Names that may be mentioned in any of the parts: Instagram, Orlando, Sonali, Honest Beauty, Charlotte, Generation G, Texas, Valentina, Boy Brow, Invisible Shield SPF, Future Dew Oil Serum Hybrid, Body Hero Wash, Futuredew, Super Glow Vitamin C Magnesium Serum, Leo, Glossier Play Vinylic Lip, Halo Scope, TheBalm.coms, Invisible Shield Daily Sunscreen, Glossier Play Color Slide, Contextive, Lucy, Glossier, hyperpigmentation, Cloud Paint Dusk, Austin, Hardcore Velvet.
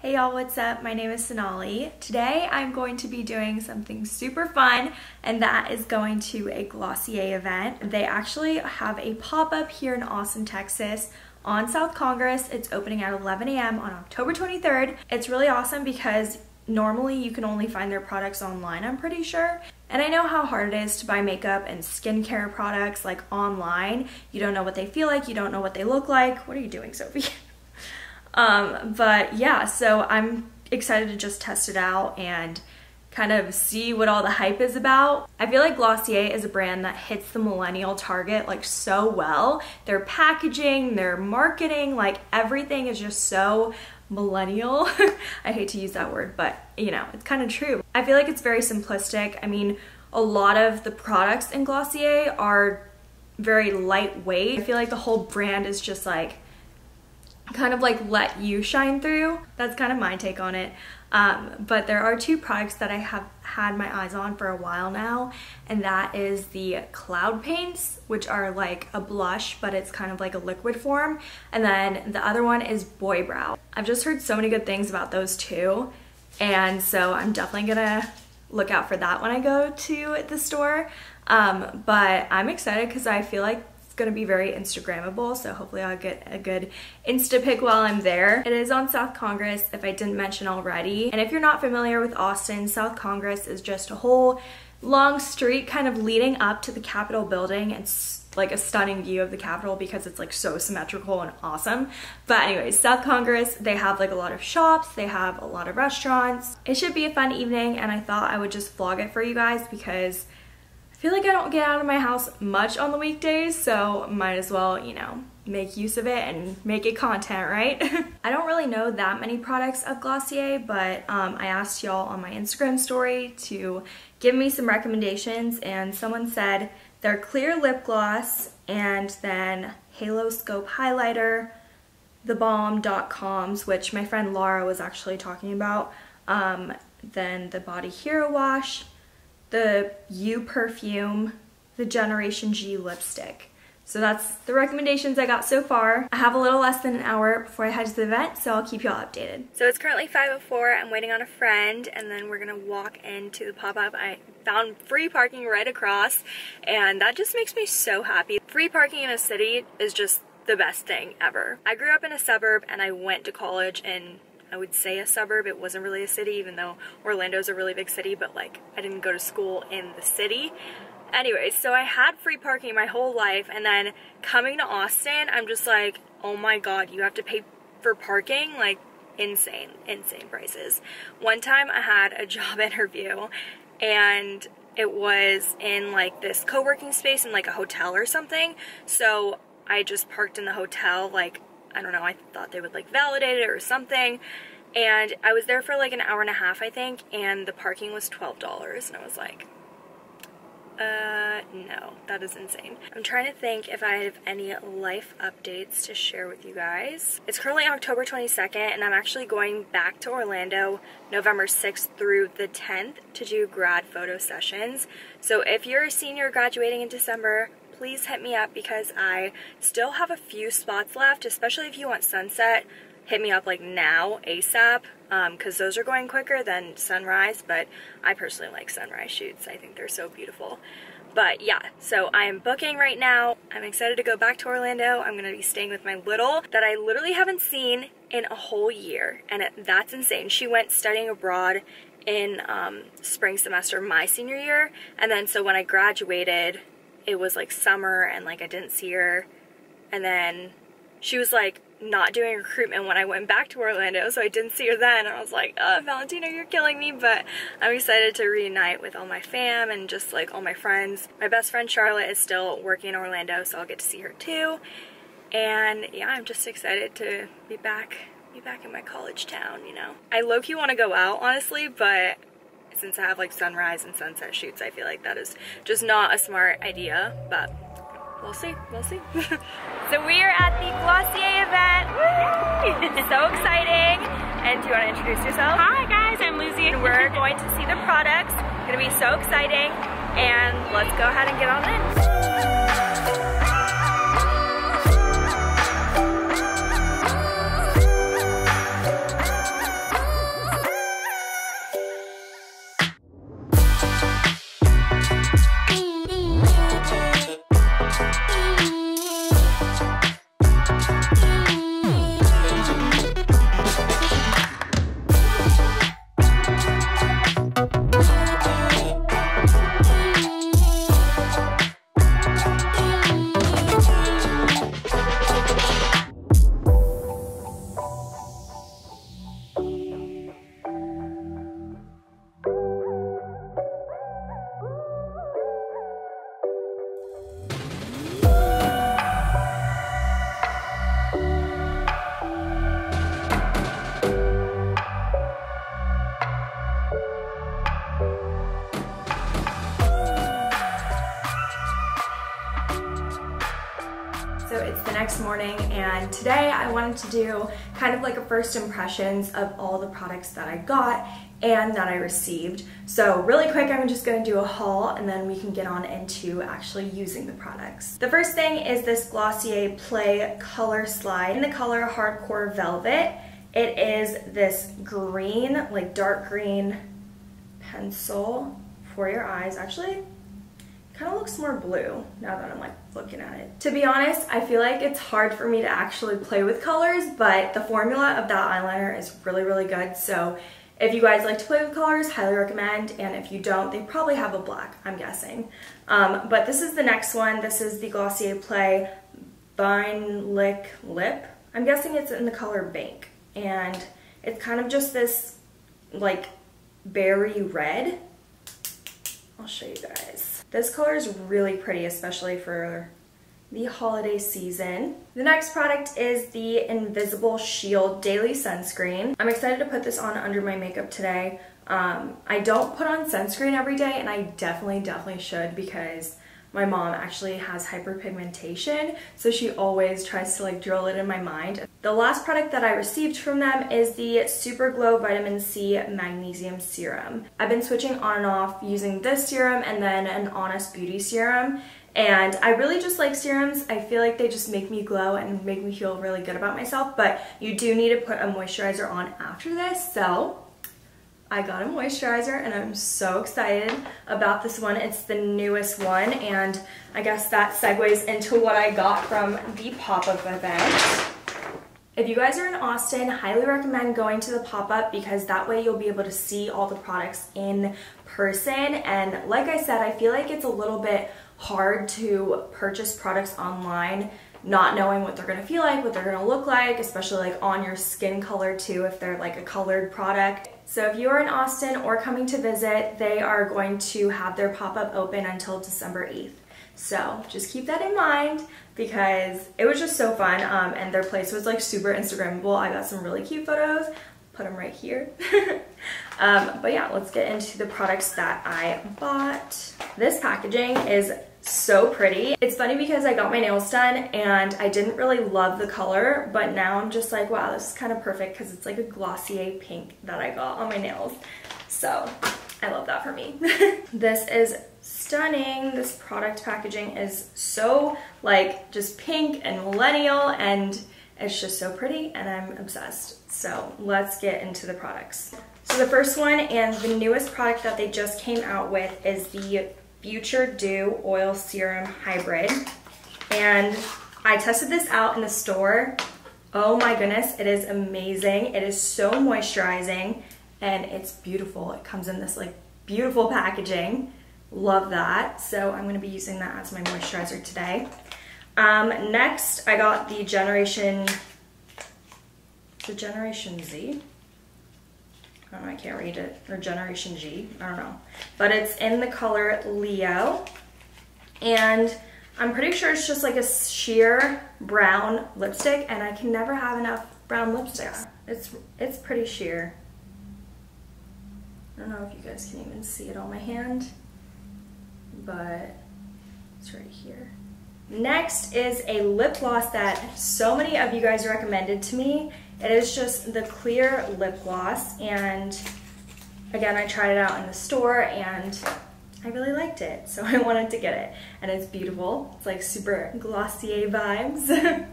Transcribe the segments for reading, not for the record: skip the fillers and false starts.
Hey y'all, what's up? My name is Sonali. Today I'm going to be doing something super fun, and that is going to a Glossier event. They actually have a pop-up here in Austin, Texas on South Congress. It's opening at 11 a.m. on October 23rd. It's really awesome because normally you can only find their products online, I'm pretty sure. And I know how hard it is to buy makeup and skincare products like online. You don't know what they feel like, you don't know what they look like. What are you doing, Sophie? But yeah, so I'm excited to just test it out and kind of see what all the hype is about. I feel like Glossier is a brand that hits the millennial target like so well. Their packaging, their marketing, like everything is just so millennial. I hate to use that word, but you know, it's kind of true. I feel like it's very simplistic. I mean, a lot of the products in Glossier are very lightweight. I feel like the whole brand is just like kind of like let you shine through. That's kind of my take on it. But there are two products that I have had my eyes on for a while now, and that is the Cloud Paints, which are like a blush, but it's kind of like a liquid form. And then the other one is Boy Brow. I've just heard so many good things about those two, and so I'm definitely gonna look out for that when I go to the store. But I'm excited because I feel like going to be very Instagrammable, so hopefully I'll get a good Insta pic while I'm there. It is on South Congress, if I didn't mention already. And if you're not familiar with Austin, South Congress is just a whole long street kind of leading up to the Capitol building. It's like a stunning view of the Capitol because it's like so symmetrical and awesome. But anyways, South Congress, they have like a lot of shops, they have a lot of restaurants. It should be a fun evening, and I thought I would just vlog it for you guys because I feel like I don't get out of my house much on the weekdays, so might as well, you know, make use of it and make it content, right? I don't really know that many products of Glossier, but I asked y'all on my Instagram story to give me some recommendations, and someone said their clear lip gloss and then Halo Scope highlighter, TheBalm.coms, which my friend Laura was actually talking about, then the Body Hero Wash, the U perfume, the Generation G lipstick. So that's the recommendations I got so far. I have a little less than an hour before I head to the event, so I'll keep y'all updated. So it's currently 5:04, I'm waiting on a friend, and then we're gonna walk into the pop-up. I found free parking right across, and that just makes me so happy. Free parking in a city is just the best thing ever. I grew up in a suburb, and I went to college in, I would say, a suburb. It wasn't really a city, even though Orlando's a really big city, but like I didn't go to school in the city. Anyways, so I had free parking my whole life, and then coming to Austin, I'm just like, oh my god, you have to pay for parking? Like insane prices. One time I had a job interview, and it was in like this co-working space in like a hotel or something, so I just parked in the hotel, like I don't know, I thought they would like validate it or something, and I was there for like an hour and a half, I think, and the parking was $12, and I was like, no, that is insane. I'm trying to think if I have any life updates to share with you guys. It's currently October 22nd, and I'm actually going back to Orlando November 6th through the 10th to do grad photo sessions. So if you're a senior graduating in December, please hit me up because I still have a few spots left, especially if you want sunset. Hit me up like now, ASAP, because those are going quicker than sunrise, but I personally like sunrise shoots. I think they're so beautiful. But yeah, so I am booking right now. I'm excited to go back to Orlando. I'm gonna be staying with my little that I literally haven't seen in a whole year, and that's insane. She went studying abroad in spring semester my senior year, and then so when I graduated, it was like summer, and like I didn't see her, and then she was like not doing recruitment when I went back to Orlando, so I didn't see her then, and I was like, oh, Valentina, you're killing me. But I'm excited to reunite with all my fam and just like all my friends. My best friend Charlotte is still working in Orlando, so I'll get to see her too. And yeah, I'm just excited to be back in my college town, you know. I low-key want to go out, honestly, but since I have like sunrise and sunset shoots, I feel like that is just not a smart idea, but we'll see. So we are at the Glossier event. Woo! So exciting. And do you want to introduce yourself? Hi guys, I'm Lucy. And we're going to see the products. It's going to be so exciting, and let's go ahead and get on in. next morning, and today I wanted to do kind of like a first impressions of all the products that I got and that I received. So really quick, I'm just gonna do a haul and then we can get on into actually using the products. The first thing is this Glossier Play Color Slide in the color Hardcore Velvet. It is this green, like dark green pencil for your eyes. Actually, kind of looks more blue now that I'm like looking at it. To be honest, I feel like it's hard for me to actually play with colors, but the formula of that eyeliner is really, really good. So if you guys like to play with colors, highly recommend, and if you don't, they probably have a black, I'm guessing. But this is the next one. This is the Glossier Play Vinylic Lip. I'm guessing it's in the color Bank, and it's kind of just this like berry red. I'll show you guys. This color is really pretty, especially for the holiday season. The next product is the Invisible Shield Daily Sunscreen. I'm excited to put this on under my makeup today. I don't put on sunscreen every day, and I definitely should, because my mom actually has hyperpigmentation, so she always tries to like drill it in my mind. The last product that I received from them is the Super Glow Vitamin C Magnesium Serum. I've been switching on and off using this serum and then an Honest Beauty serum, and I really just like serums. I feel like they just make me glow and make me feel really good about myself, but you do need to put a moisturizer on after this, so I got a moisturizer and I'm so excited about this one. It's the newest one, and I guess that segues into what I got from the pop-up event. If you guys are in Austin, highly recommend going to the pop-up, because that way you'll be able to see all the products in person. And like I said, I feel like it's a little bit hard to purchase products online not knowing what they're gonna feel like, what they're gonna look like, especially like on your skin color too, if they're like a colored product. So if you are in Austin or coming to visit, they are going to have their pop-up open until December 8th. So just keep that in mind, because it was just so fun, and their place was like super Instagrammable. I got some really cute photos, put them right here. But yeah, let's get into the products that I bought. This packaging is so pretty. It's funny because I got my nails done and I didn't really love the color, but now I'm just like, wow, this is kind of perfect, because it's like a Glossier pink that I got on my nails. So I love that for me. This is stunning. This product packaging is so like just pink and millennial, and it's just so pretty, and I'm obsessed. So let's get into the products. So the first one and the newest product that they just came out with is the Future Dew Oil Serum Hybrid, and I tested this out in the store. Oh my goodness, it is amazing. It is so moisturizing, and it's beautiful. It comes in this like beautiful packaging. Love that. So I'm going to be using that as my moisturizer today. Next, I got the Generation Z. I don't know, I can't read it, or Generation G, I don't know. But it's in the color Leo, and I'm pretty sure it's just like a sheer brown lipstick, and I can never have enough brown lipsticks. It's pretty sheer. I don't know if you guys can even see it on my hand, but it's right here. Next is a lip gloss that so many of you guys recommended to me. It is just the clear lip gloss, and again, I tried it out in the store and I really liked it, so I wanted to get it. And it's beautiful. It's like super Glossier vibes.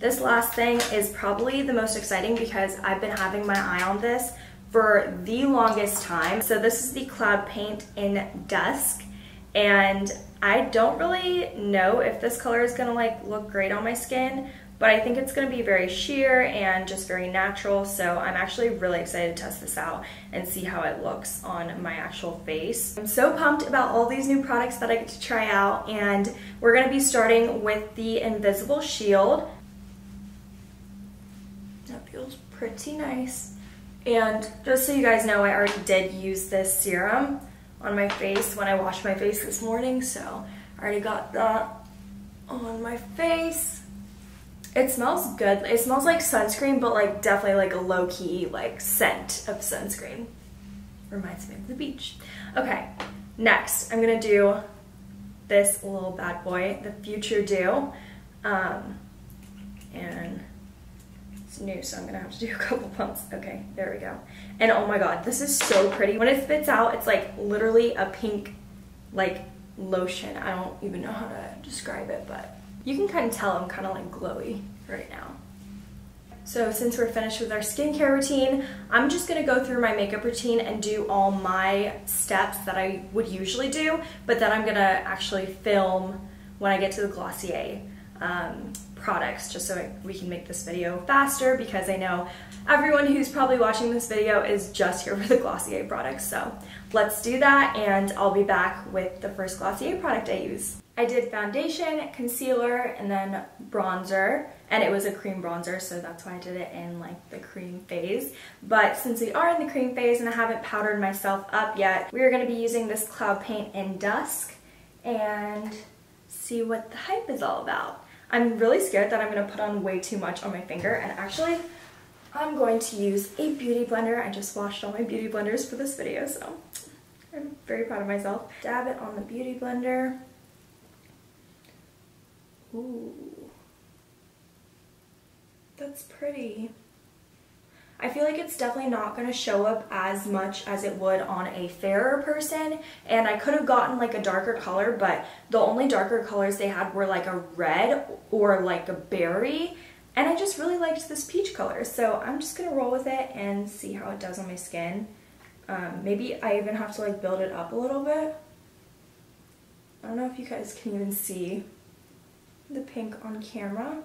This last thing is probably the most exciting, because I've been having my eye on this for the longest time. So this is the Cloud Paint Dusk, and I don't really know if this color is gonna like look great on my skin, but I think it's gonna be very sheer and just very natural, so I'm actually really excited to test this out and see how it looks on my actual face. I'm so pumped about all these new products that I get to try out, and we're gonna be starting with the Invisible Shield. That feels pretty nice. And just so you guys know, I already did use this serum on my face when I washed my face this morning, so I already got that on my face. It smells good. It smells like sunscreen, but like definitely like a low-key like scent of sunscreen. Reminds me of the beach. Okay, next I'm gonna do this little bad boy, the Future Dew. and it's new, so I'm gonna have to do a couple pumps. Okay, there we go. And oh my god, this is so pretty. When it spits out, it's like literally a pink like lotion. I don't even know how to describe it, but you can kind of tell I'm kind of like glowy right now. So since we're finished with our skincare routine, I'm just gonna go through my makeup routine and do all my steps that I would usually do, but then I'm gonna actually film when I get to the Glossier products, just so we can make this video faster, because I know everyone who's probably watching this video is just here for the Glossier products. So let's do that, and I'll be back with the first Glossier product I use. I did foundation, concealer, and then bronzer, and it was a cream bronzer, so that's why I did it in like the cream phase. But since we are in the cream phase and I haven't powdered myself up yet, we are going to be using this Cloud Paint in Dusk and see what the hype is all about. I'm really scared that I'm going to put on way too much on my finger, and actually I'm going to use a beauty blender. I just washed all my beauty blenders for this video, so I'm very proud of myself. Dab it on the beauty blender. Ooh, that's pretty. I feel like it's definitely not going to show up as much as it would on a fairer person, and I could have gotten like a darker color, but the only darker colors they had were like a red or like a berry, and I just really liked this peach color, so I'm just going to roll with it and see how it does on my skin. Maybe I even have to like build it up a little bit. I don't know if you guys can even see the pink on camera.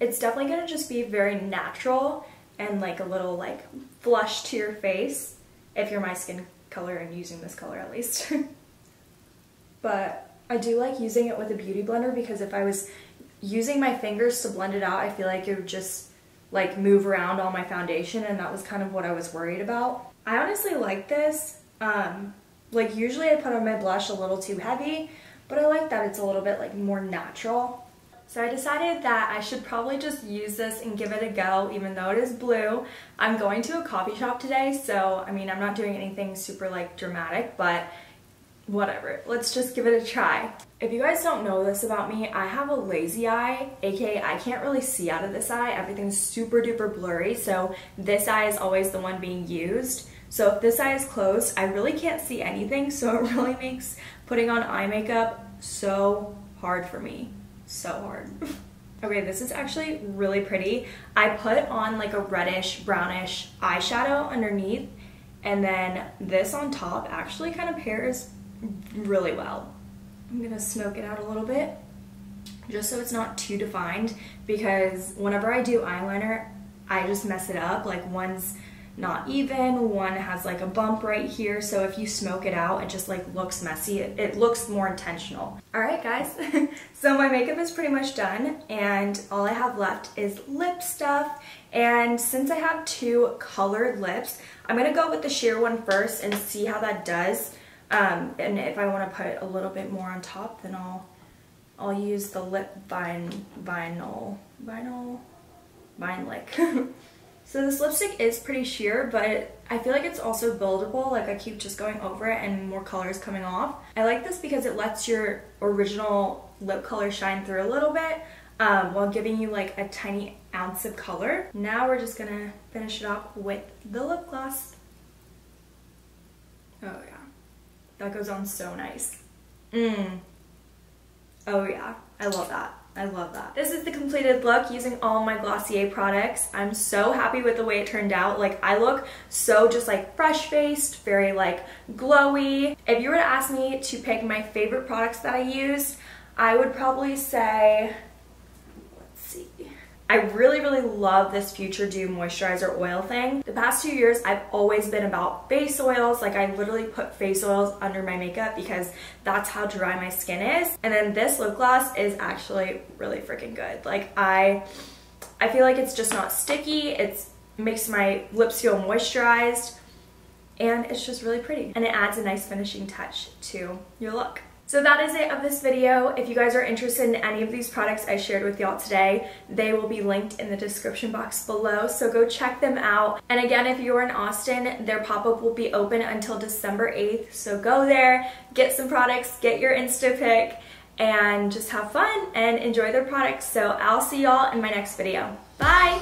It's definitely gonna just be very natural and like a little like flush to your face if you're my skin color and using this color at least. But I do like using it with a beauty blender, because if I was using my fingers to blend it out, I feel like it would just like move around on my foundation, and that was kind of what I was worried about. I honestly like this. Like usually I put on my blush a little too heavy, but I like that it's a little bit like more natural. So I decided that I should probably just use this and give it a go, even though it is blue. I'm going to a coffee shop today, so I mean, I'm not doing anything super like dramatic, but whatever, let's just give it a try. If you guys don't know this about me, I have a lazy eye, aka I can't really see out of this eye. Everything's super duper blurry, so this eye is always the one being used. So if this eye is closed, I really can't see anything, so it really makes putting on eye makeup so hard for me. So hard. Okay, this is actually really pretty. I put on like a reddish, brownish eyeshadow underneath, and then this on top actually kind of pairs really well. I'm gonna smoke it out a little bit, just so it's not too defined, because whenever I do eyeliner, I just mess it up. Like one's not even, one has like a bump right here, so if you smoke it out, it just like looks messy. It looks more intentional. All right guys, so my makeup is pretty much done, and all I have left is lip stuff, and since I have two colored lips, I'm gonna go with the sheer one first and see how that does, and if I want to put a little bit more on top, then I'll use the lip Vinylic. So this lipstick is pretty sheer, but I feel like it's also buildable. Like I keep just going over it and more colors coming off. I like this because it lets your original lip color shine through a little bit while giving you like a tiny ounce of color. Now we're just gonna finish it off with the lip gloss. Oh yeah, that goes on so nice. Oh yeah, I love that. I love that. This is the completed look using all my Glossier products. I'm so happy with the way it turned out. Like I look so just like fresh-faced, very like glowy. If you were to ask me to pick my favorite products that I used, I would probably say, let's see. I really, really love this Future Dew moisturizer oil thing. The past 2 years, I've always been about face oils. Like I literally put face oils under my makeup because that's how dry my skin is. And then this lip gloss is actually really freaking good. Like I feel like it's just not sticky. It makes my lips feel moisturized, and it's just really pretty. And it adds a nice finishing touch to your look. So that is it of this video. If you guys are interested in any of these products I shared with y'all today, they will be linked in the description box below, so go check them out. And again, if you're in Austin, their pop-up will be open until December 8th, so go there, get some products, get your Insta pic, and just have fun and enjoy their products. So I'll see y'all in my next video. Bye!